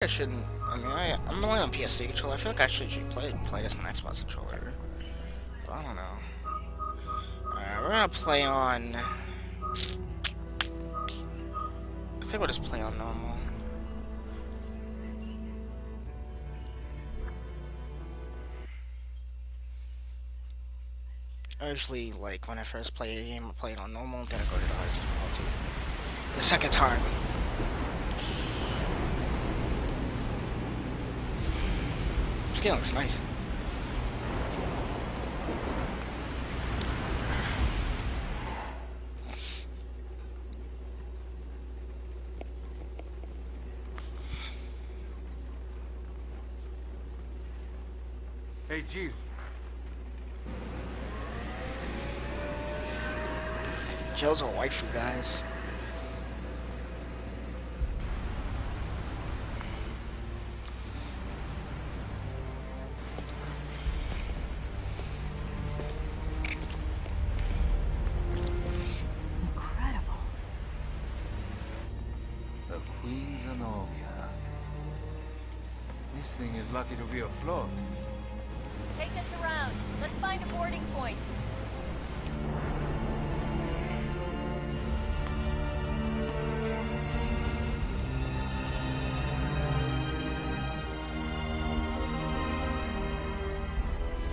I shouldn't. I mean, I'm only on PSC controller. I feel like I should play this on Xbox controller. But I don't know. Alright, we're gonna play on. I think we'll just play on normal. Usually, like when I first play a game, I play it on normal, then I go to the hardest difficulty. The second time. This game looks nice. Hey, G. Jill's a waifu, guys. Lucky to be afloat. Take us around. Let's find a boarding point.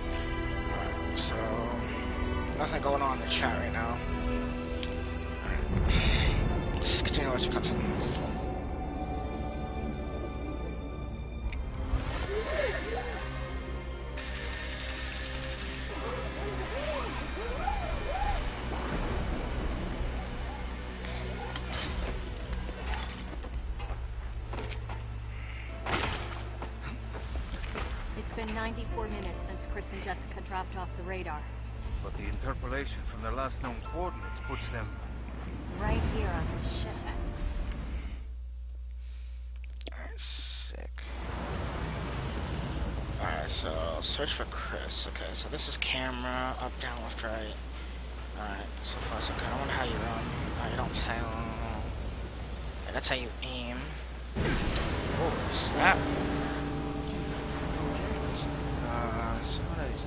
Alright, so nothing going on in the chat right now. Alright. Let's continue watching content. It's been 94 minutes since Chris and Jessica dropped off the radar. But the interpolation from their last known coordinates puts them right here on this ship. That's sick. Alright, so search for Chris. Okay, so this is camera, up, down, left, right. Alright, so far so good. I wonder how you run. Alright, you don't tell. That's how you aim. Oh, snap.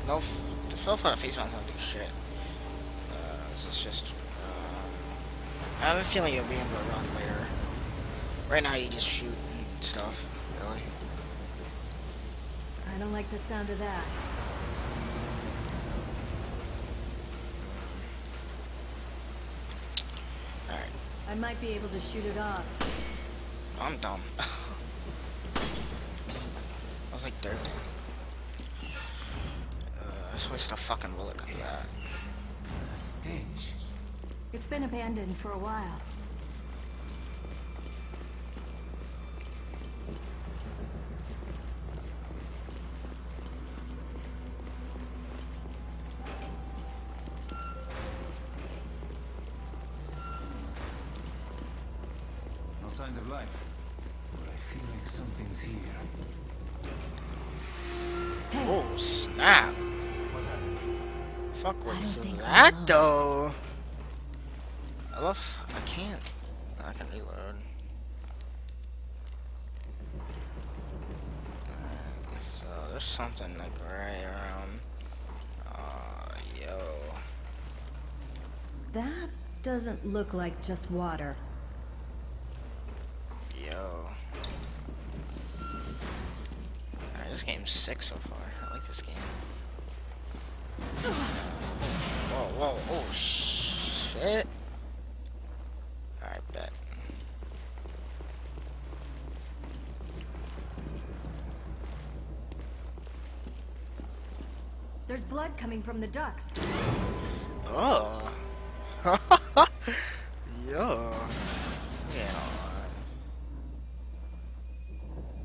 No, the fill for the face mount's not do shit. This is just. I have a feeling you'll be able to run later. Right now, you just shoot and stuff. Really. I don't like the sound of that. All right. I might be able to shoot it off. I'm dumb. I was like dirt. I just wasted a fucking bullet because of that. Stench. It's been abandoned for a while. No signs of life. But I feel like something's here. Hey. Oh, snap! Fuck was that though? I love. I can't. I can reload. Alright, so there's something like right around. Yo. That doesn't look like just water. Yo. Alright, this game's sick so far. I like this game. Whoa, whoa, oh shit. Alright, bet. There's blood coming from the ducts. Oh. Yo. Yeah.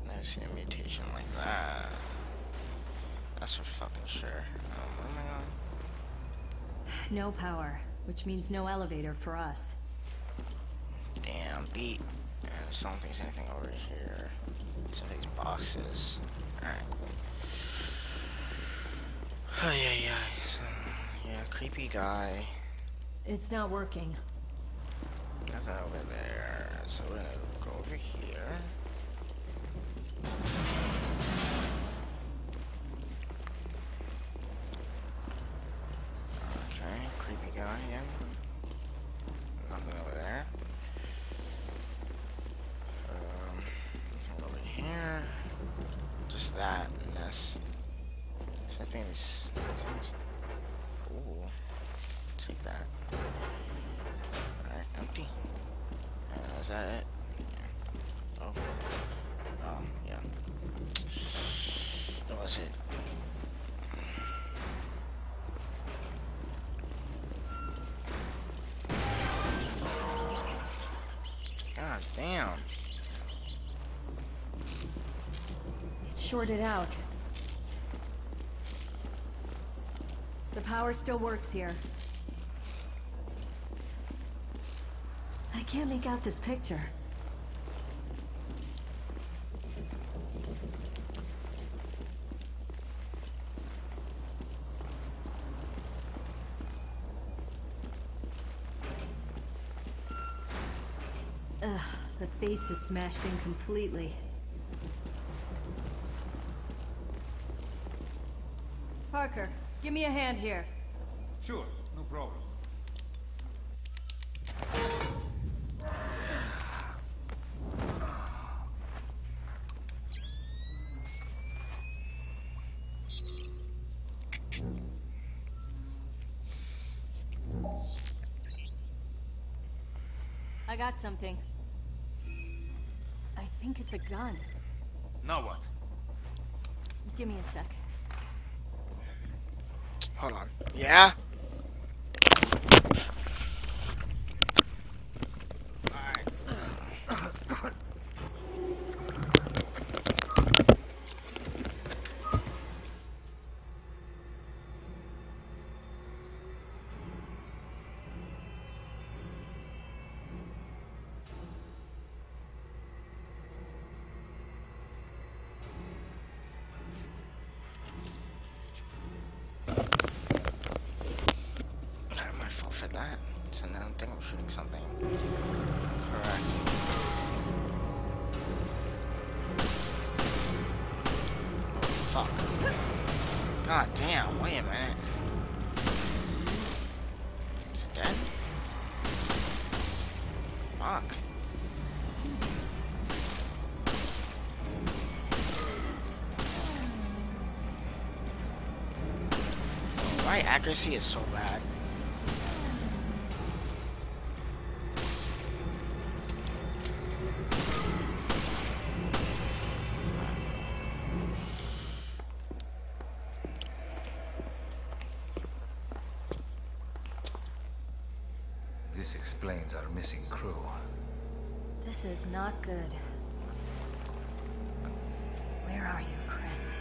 Never seen a mutation like that. That's for fucking sure. Oh my god. No power, which means no elevator for us. Damn beat. And I don't think there's anything over here. Some of these boxes. Alright, cool. Oh yeah, yeah. So, yeah, creepy guy. It's not working. Nothing over there. So we're gonna go over here. Lion. Nothing over there. Nothing over here. Just that and this. So I think these things. Ooh. Take that. Alright, empty. Is that it? Yeah. Oh. Oh, yeah. That was it. God damn. It's shorted out. The power still works here. I can't make out this picture. Ugh, the face is smashed in completely. Parker, give me a hand here. Sure, no problem. I got something. I think it's a gun. Now what? Give me a sec. Hold on. Yeah? That. So now I think I'm shooting something. Correct. Oh, fuck. God damn, wait a minute. Is it dead? Fuck. My accuracy is so bad. This explains our missing crew. This is not good. Where are you, Chris?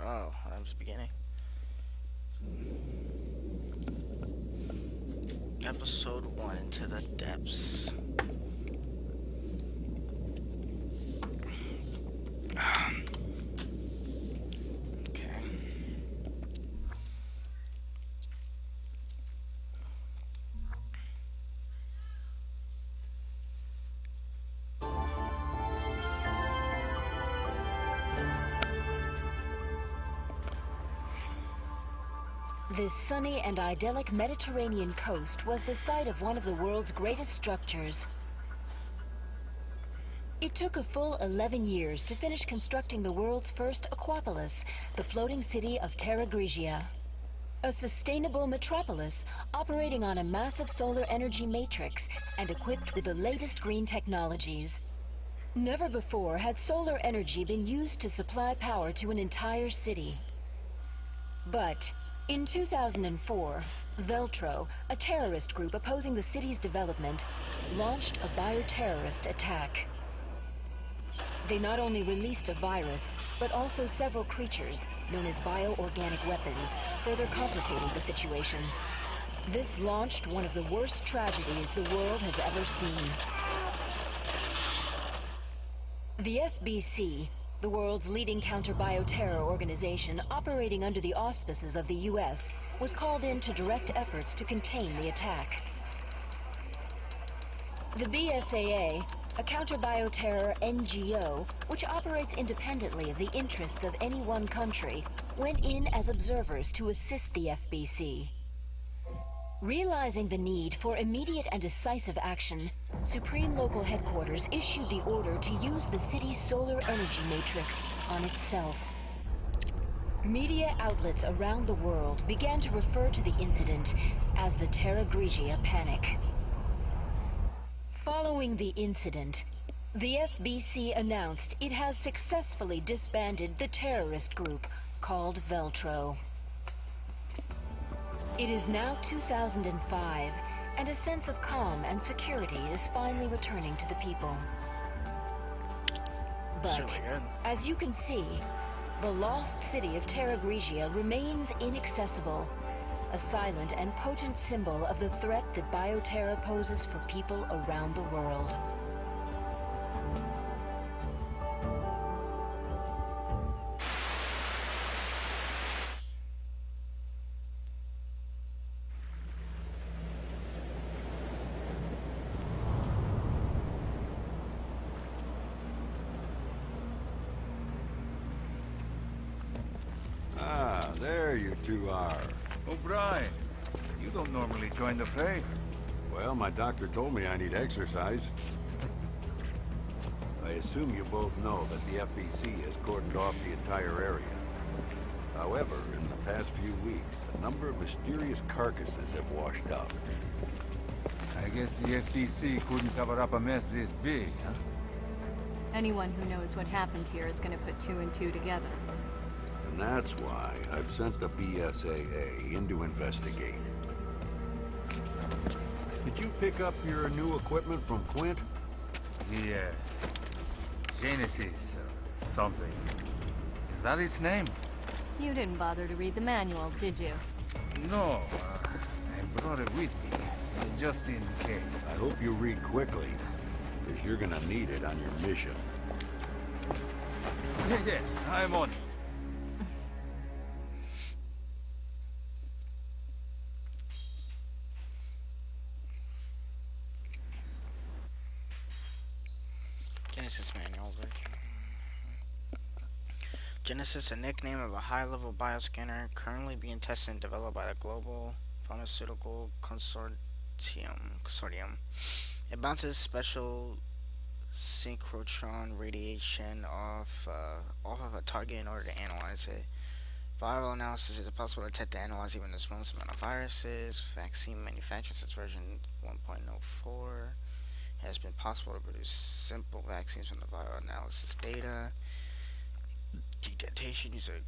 Oh, that was the beginning. Episode 1, Into the Depths. This sunny and idyllic Mediterranean coast was the site of one of the world's greatest structures. It took a full 11 years to finish constructing the world's first Aquapolis, the floating city of Terra Grigia. A sustainable metropolis operating on a massive solar energy matrix and equipped with the latest green technologies. Never before had solar energy been used to supply power to an entire city. But in 2004, Veltro, a terrorist group opposing the city's development, launched a bioterrorist attack. They not only released a virus, but also several creatures known as bioorganic weapons, further complicating the situation. This launched one of the worst tragedies the world has ever seen. The FBC, the world's leading counter-bioterror organization operating under the auspices of the U.S., was called in to direct efforts to contain the attack. The BSAA, a counter-bioterror NGO, which operates independently of the interests of any one country, went in as observers to assist the FBC. Realizing the need for immediate and decisive action, Supreme Local Headquarters issued the order to use the city's solar energy matrix on itself. Media outlets around the world began to refer to the incident as the Terra Grigia panic. Following the incident, the FBC announced it has successfully disbanded the terrorist group called Veltro. It is now 2005, and a sense of calm and security is finally returning to the people. But, as you can see, the lost city of Terra Grigia remains inaccessible, a silent and potent symbol of the threat that bioterror poses for people around the world. There you two are. O'Brien, you don't normally join the fray. Well, my doctor told me I need exercise. I assume you both know that the FBC has cordoned off the entire area. However, in the past few weeks, a number of mysterious carcasses have washed up. I guess the FBC couldn't cover up a mess this big, huh? Anyone who knows what happened here is going to put 2 and 2 together. And that's why I've sent the BSAA in to investigate. Did you pick up your new equipment from Quint? Yeah. Genesis, something. Is that its name? You didn't bother to read the manual, did you? No. I brought it with me, just in case. I hope you read quickly, because you're gonna need it on your mission. Yeah, I'm on it. Genesis manual version. Genesis, a nickname of a high-level bioscanner currently being tested and developed by the Global Pharmaceutical Consortium. It bounces special synchrotron radiation off of a target in order to analyze it. Viral analysis is possible to detect and analyze even the smallest amount of viruses. Vaccine manufacturers, it's version 1.04. It has been possible to produce simple vaccines from the viral analysis data. Detection using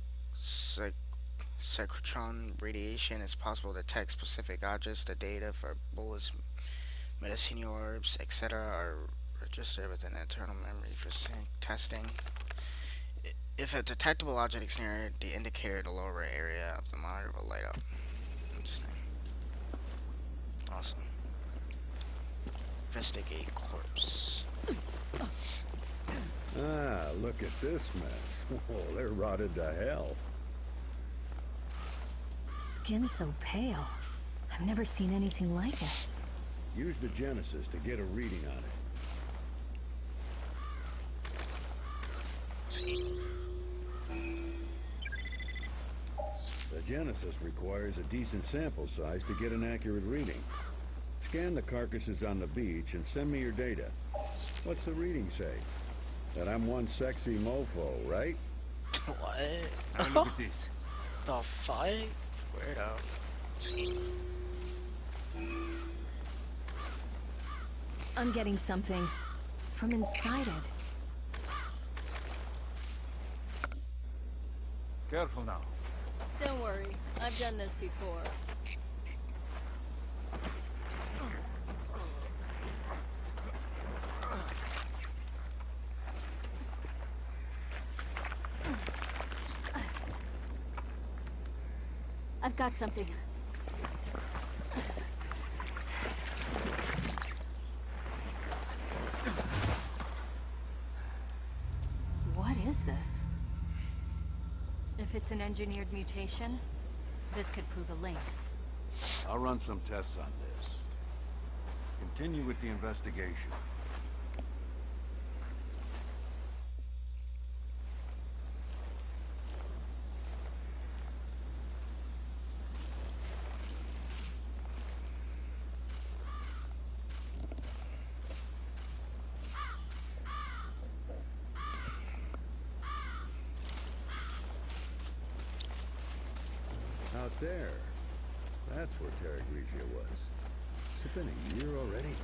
synchrotron radiation is possible to detect specific objects. The data for bullets, medicinal herbs, etc. are registered with an internal memory for testing. If a detectable object is near the indicator, the lower area of the monitor will light up. Interesting. Awesome. Investigate corpse. Ah, look at this mess. Oh, they're rotted to hell. Skin so pale. I've never seen anything like it. Use the Genesis to get a reading on it. The Genesis requires a decent sample size to get an accurate reading. Scan the carcasses on the beach and send me your data. What's the reading say? That I'm one sexy mofo, right? What? Have a look at this. The fight? Weirdo. I'm getting something from inside it. Careful now. Don't worry. I've done this before. I've got something. What is this? If it's an engineered mutation, this could prove a link. I'll run some tests on this. Continue with the investigation. out there. That's where Terra Grigia was. It's been a year already.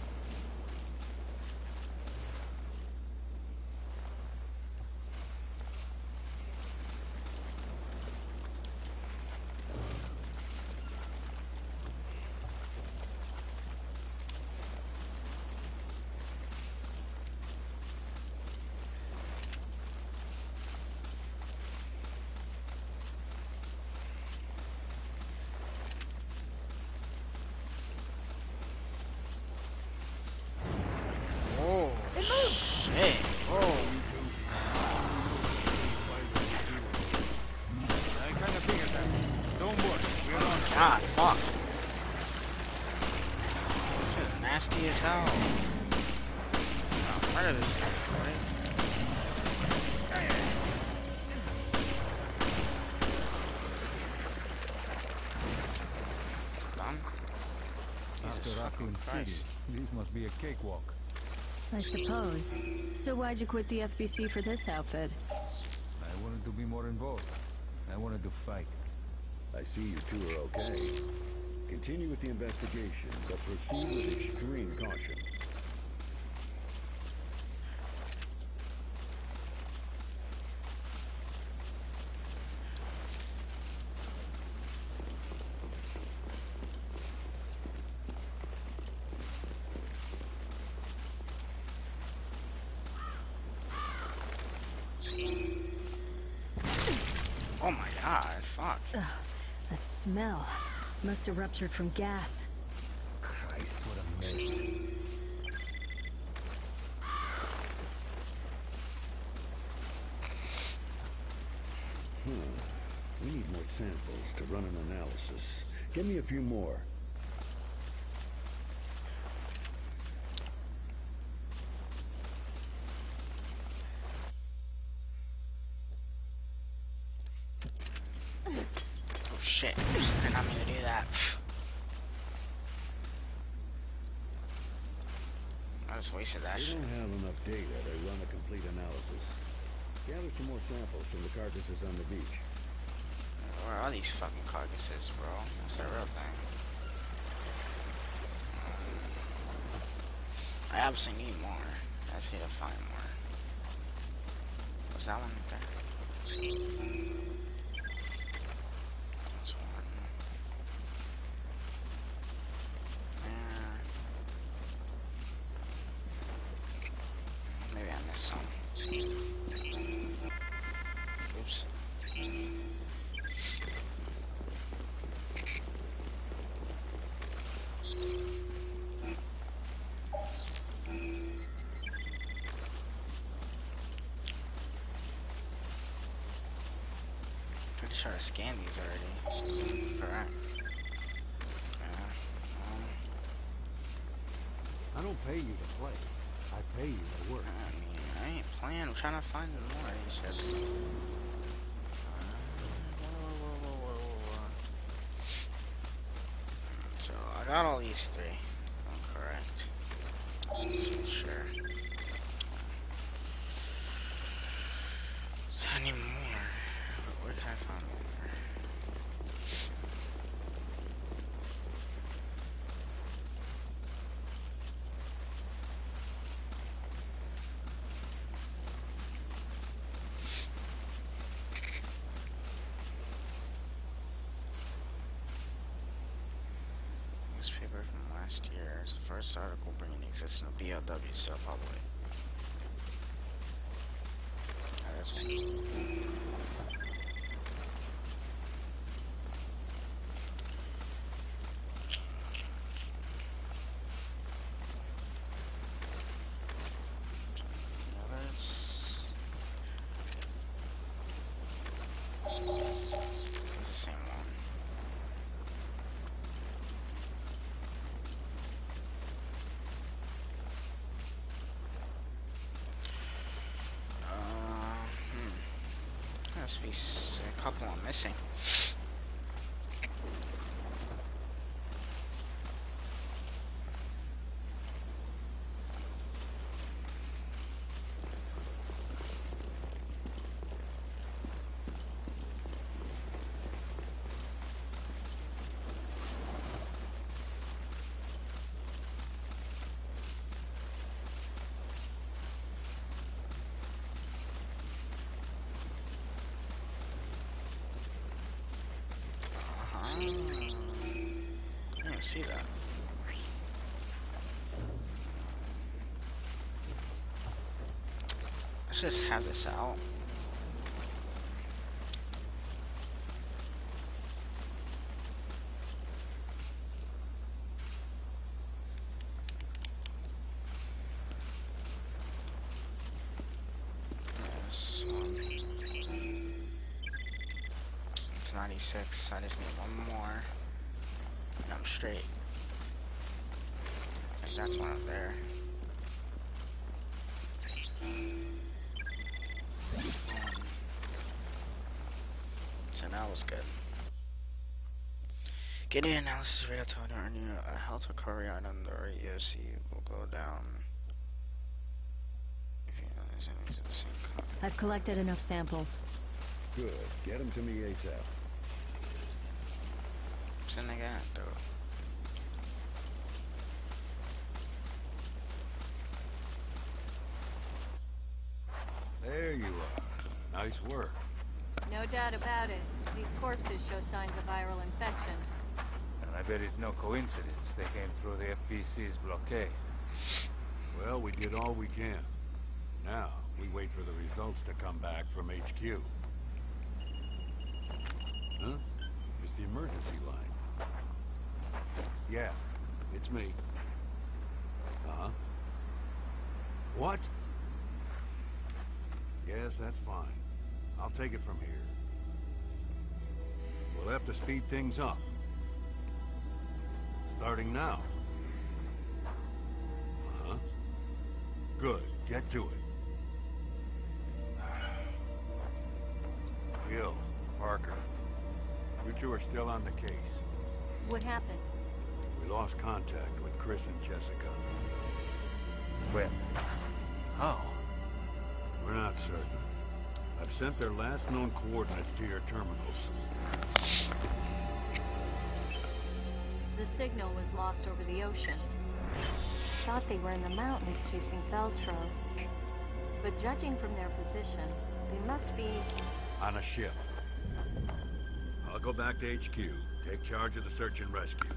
These must be a cakewalk. I suppose. So why'd you quit the FBC for this outfit? I wanted to be more involved. I wanted to fight. I see you two are okay. Continue with the investigation, but proceed with extreme caution. Smell. Must have ruptured from gas. Christ, what a mess. We need more samples to run an analysis. Give me a few more. We don't have enough data to run a complete analysis. Gather some more samples from the carcasses on the beach. Where are these fucking carcasses, bro? That's the real thing. I obviously need more. I just need to find more. What's that one right there? That's one. I'm trying to scan these already. Correct. I don't pay you to play. I pay you to work. I mean, I ain't playing. I'm trying to find more of these ships. So I got all these three. I'm correct. I'm sure. So I need more. I found one there. This paper from last year is the first article bringing the existence of B.O.W. so public. That's a couple I'm missing. see that. Let's just have this out. I just need one more, and I'm straight. I think that's one up there. So now it's good. Get in, analysis rate of total earning a health recovery item. The EOC will go down. If you know there's any to the same color. I've collected enough samples. Good. Get them to me ASAP. And I got though. There you are. Nice work. No doubt about it. These corpses show signs of viral infection. And I bet it's no coincidence they came through the FBC's blockade. Well, we did all we can. Now, we wait for the results to come back from HQ. Huh? It's the emergency line. Yeah, it's me. Uh-huh. What? Yes, that's fine. I'll take it from here. We'll have to speed things up. Starting now. Uh-huh. Good. Get to it. Jill, Parker, you two are still on the case. What happened? We lost contact with Chris and Jessica. When? How? We're not certain. I've sent their last known coordinates to your terminals. The signal was lost over the ocean. I thought they were in the mountains chasing Veltro. But judging from their position, they must be... on a ship. I'll go back to HQ. Take charge of the search and rescue.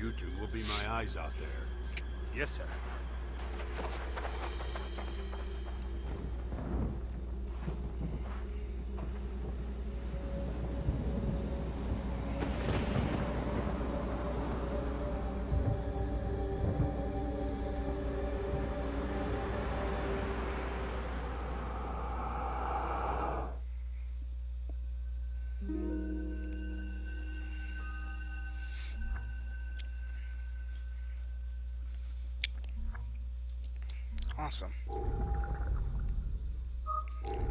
You two will be my eyes out there. Yes, sir. Awesome.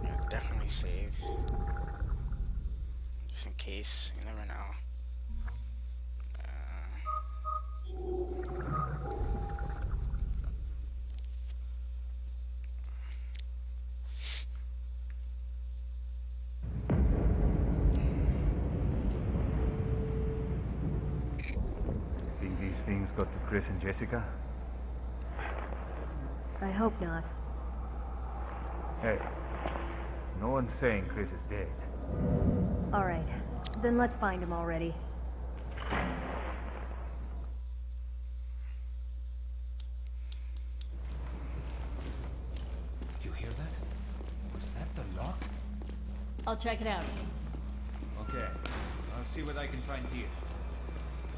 Yeah, definitely save. Just in case, you never know. Think these things got to Chris and Jessica? I hope not. Hey, no one's saying Chris is dead. All right, then let's find him already. You hear that? Was that the lock? I'll check it out. Okay, I'll see what I can find here.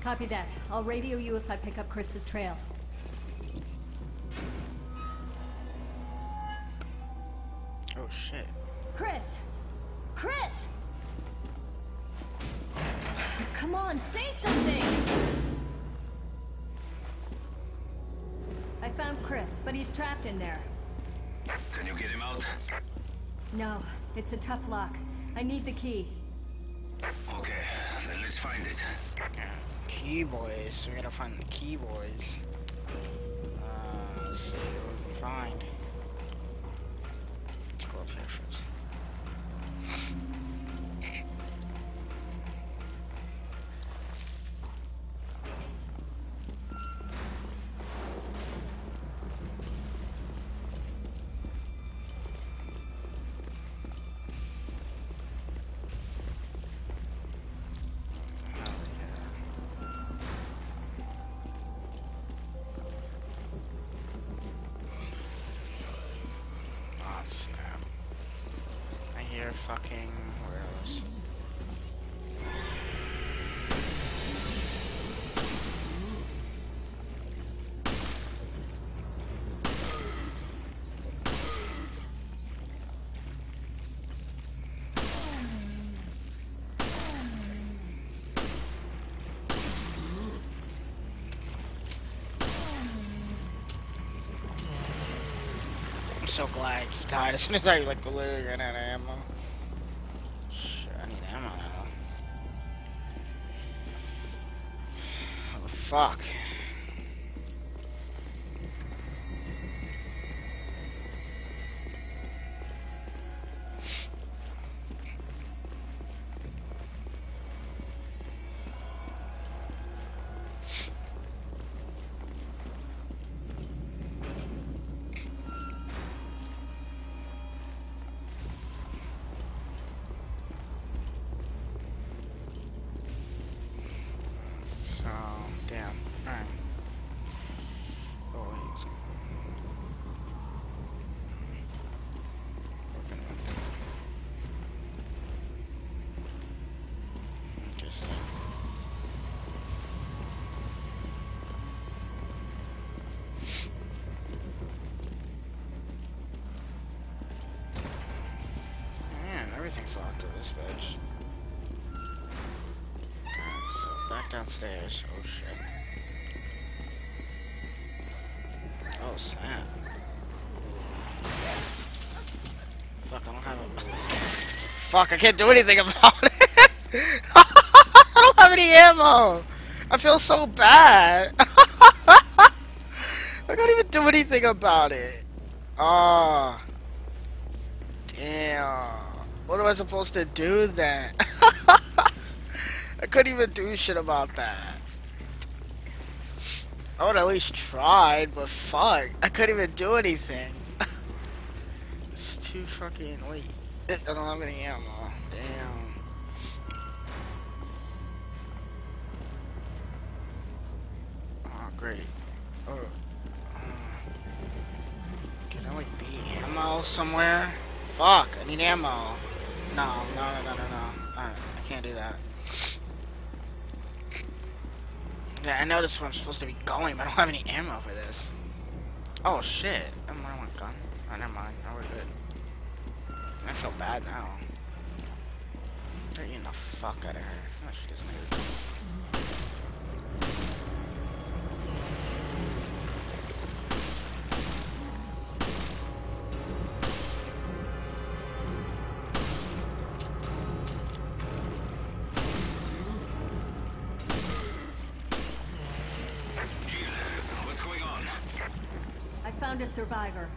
Copy that. I'll radio you if I pick up Chris's trail. Shit. Chris! Chris! Come on, say something! I found Chris, but he's trapped in there. Can you get him out? No, it's a tough lock. I need the key. Okay, then let's find it. Key boys, we gotta find the key boys. Let's see what we can find. fucking warehouse. I'm so glad he died as soon as I like literally ran out of ammo. Shit, I need ammo now. Oh fuck. Everything's locked in this bitch. So back downstairs. Oh shit. Oh snap. Fuck, I don't have a... Fuck, I can't do anything about it. I don't have any ammo. I feel so bad. I can't even do anything about it. Oh. Damn. What am I supposed to do then? I couldn't even do shit about that. I would at least tried, but fuck. I couldn't even do anything. It's too fucking late. I don't have any ammo. Damn. Oh, great. Oh. Can I, like, be ammo somewhere? Fuck, I need ammo. No. Alright, I can't do that. Yeah, I know this is where I'm supposed to be going, but I don't have any ammo for this. Oh shit. I'm running with a gun. Oh, never mind. Oh, we're good. I feel bad now. They're eating the fuck out of her. Oh, she doesn't need it. A survivor.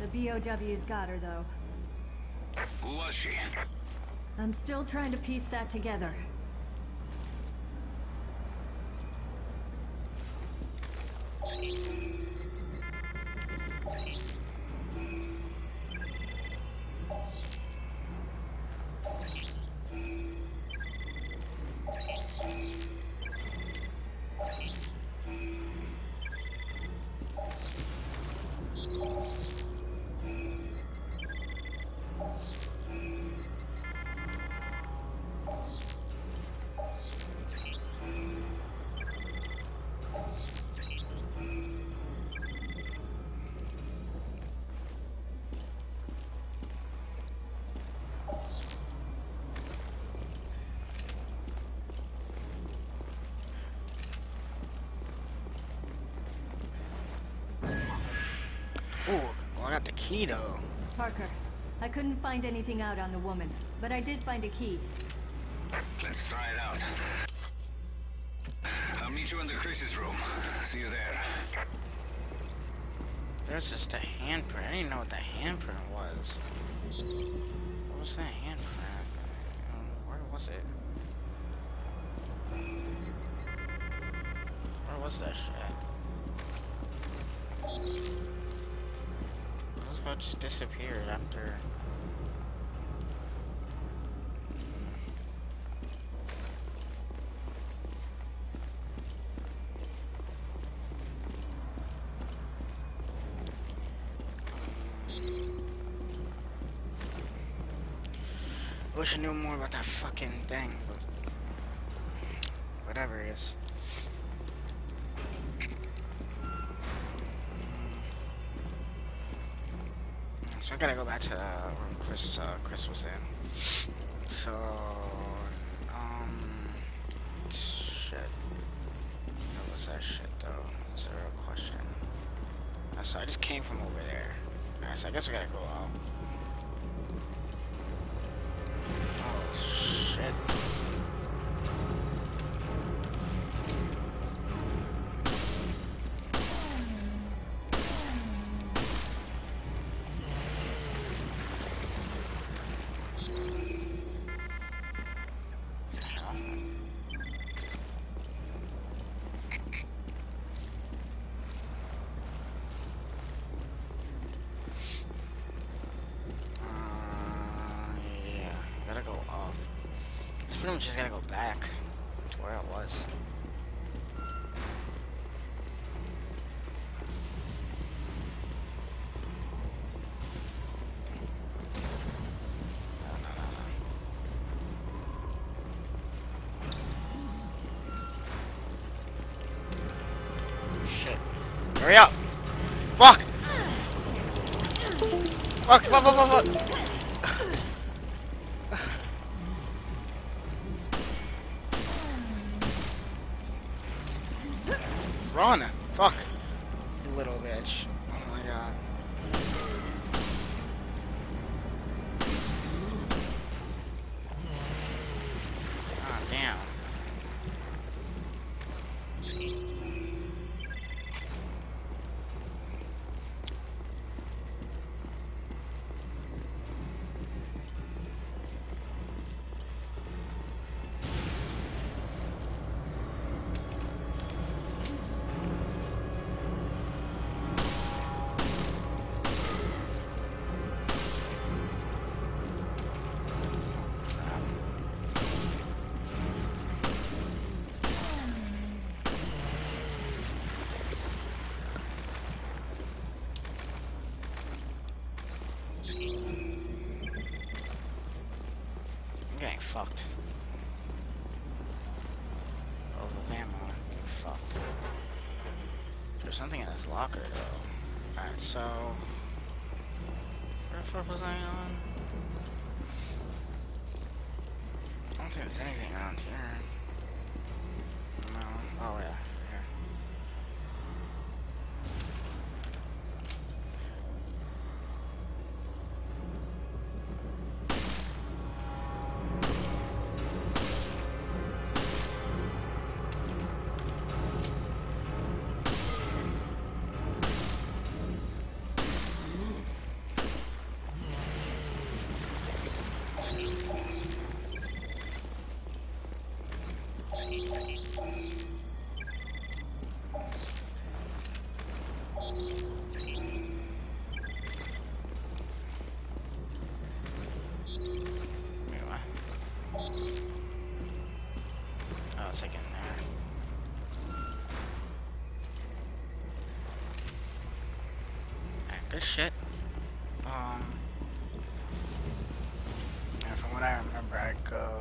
The B.O.W.'s got her, though. Who was she? I'm still trying to piece that together. The key though. Parker, I couldn't find anything out on the woman, but I did find a key. Let's try it out. I'll meet you in the Chris's room. See you there. There's just a handprint. I didn't know what the handprint was. What was that handprint? Where was it? Where was that shit? It just disappeared after. Wish I knew more about that fucking thing, but whatever it is. So I gotta go back to room Chris was in. So shit. What was that shit though? That's a real question. So I just came from over there. Alright, so I guess we gotta go out. Oh shit. I'm just gonna go back to where I was. No. Shit. Hurry up! Fuck! Fuck, fuck, fuck, fuck, fuck! Run! Fuck! You little bitch. Oh my god. Ah, damn. Fucked. Oh, the ammo. Fucked. There's something in this locker, though. Alright, so... where the fuck was I on? I don't think there's anything on here. No. Oh, yeah. Good shit. Yeah, from what I remember, I go...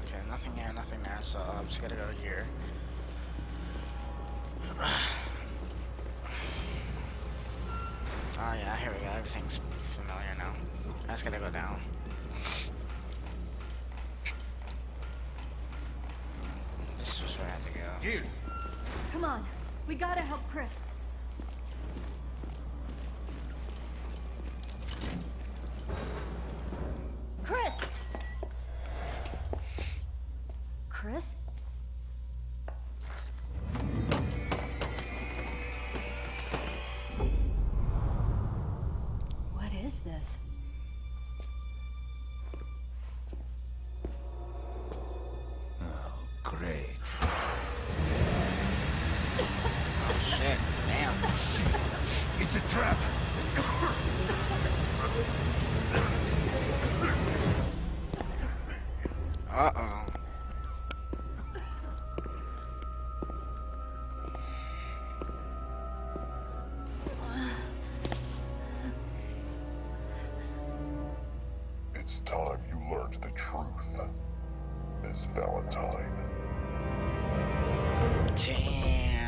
okay, nothing here, nothing there, so I'm just gonna go here. Oh yeah, here we go, everything's familiar now. I just gotta go down. This was where I had to go. Dude! Come on, we gotta help Chris. Chris? What is this? Oh, great. Oh, shit. Damn. Shit. It's a trap. Uh-oh. the truth, Ms. Valentine. Damn.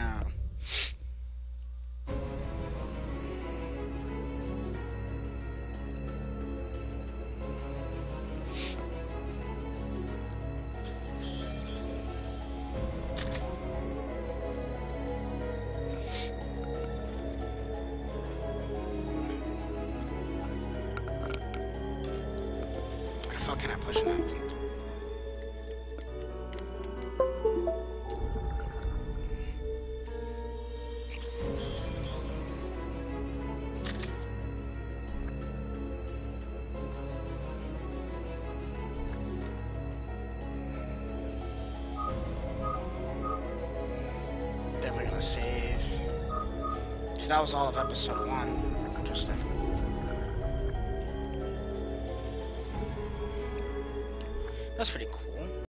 Where the fuck can I push next? That was all of episode 1. I just left. That's pretty cool.